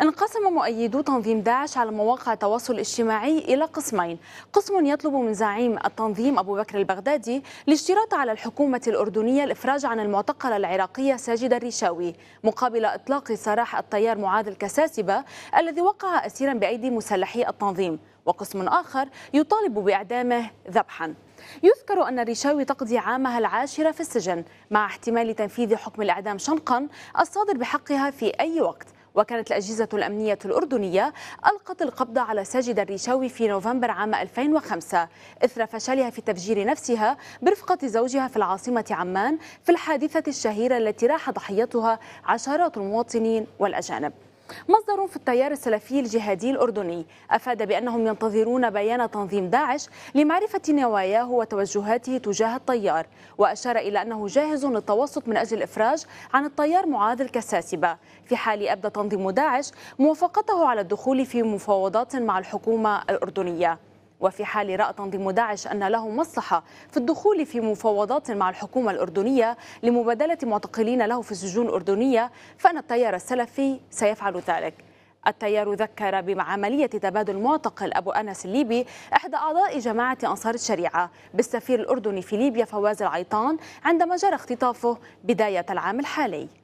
انقسم مؤيدو تنظيم داعش على مواقع التواصل الاجتماعي إلى قسمين، قسم يطلب من زعيم التنظيم أبو بكر البغدادي الاشتراط على الحكومة الأردنية الإفراج عن المعتقلة العراقية ساجدة الريشاوي مقابل إطلاق سراح الطيار معاذ الكساسبة الذي وقع أسيرا بأيدي مسلحي التنظيم، وقسم آخر يطالب بإعدامه ذبحا. يذكر أن الريشاوي تقضي عامها العاشرة في السجن مع احتمال تنفيذ حكم الإعدام شنقا الصادر بحقها في أي وقت. وكانت الأجهزة الأمنية الأردنية ألقت القبض على ساجدة الريشاوي في نوفمبر عام 2005 إثر فشلها في تفجير نفسها برفقة زوجها في العاصمة عمان في الحادثة الشهيرة التي راح ضحيتها عشرات المواطنين والأجانب. مصدر في التيار السلفي الجهادي الأردني أفاد بأنهم ينتظرون بيان تنظيم داعش لمعرفة نواياه وتوجهاته تجاه التيار، وأشار إلى أنه جاهز للتوسط من أجل الإفراج عن التيار معاذ الكساسبة في حال أبدى تنظيم داعش موافقته على الدخول في مفاوضات مع الحكومة الأردنية. وفي حال رأى تنظيم داعش أن له مصلحة في الدخول في مفاوضات مع الحكومة الأردنية لمبادلة معتقلين له في السجون الأردنية فإن التيار السلفي سيفعل ذلك. التيار ذكر بعملية تبادل معتقل أبو أنس الليبي إحدى أعضاء جماعة أنصار الشريعة بالسفير الأردني في ليبيا فواز العيطان عندما جرى اختطافه بداية العام الحالي.